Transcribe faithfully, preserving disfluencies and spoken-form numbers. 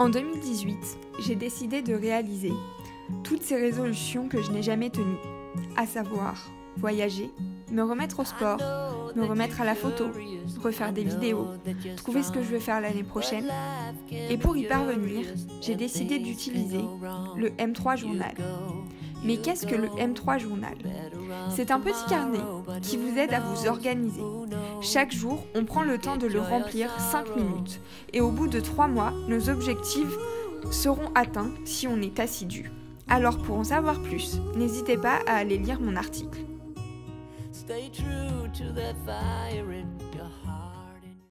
En deux mille dix-huit, j'ai décidé de réaliser toutes ces résolutions que je n'ai jamais tenues, à savoir voyager, me remettre au sport, me remettre à la photo, refaire des vidéos, trouver ce que je veux faire l'année prochaine. Et pour y parvenir, j'ai décidé d'utiliser le M trois Journal. Mais qu'est-ce que le M trois Journal? C'est un petit carnet qui vous aide à vous organiser. Chaque jour, on prend le temps de le remplir cinq minutes. Et au bout de trois mois, nos objectifs seront atteints si on est assidu. Alors pour en savoir plus, n'hésitez pas à aller lire mon article. Stay true to that fire in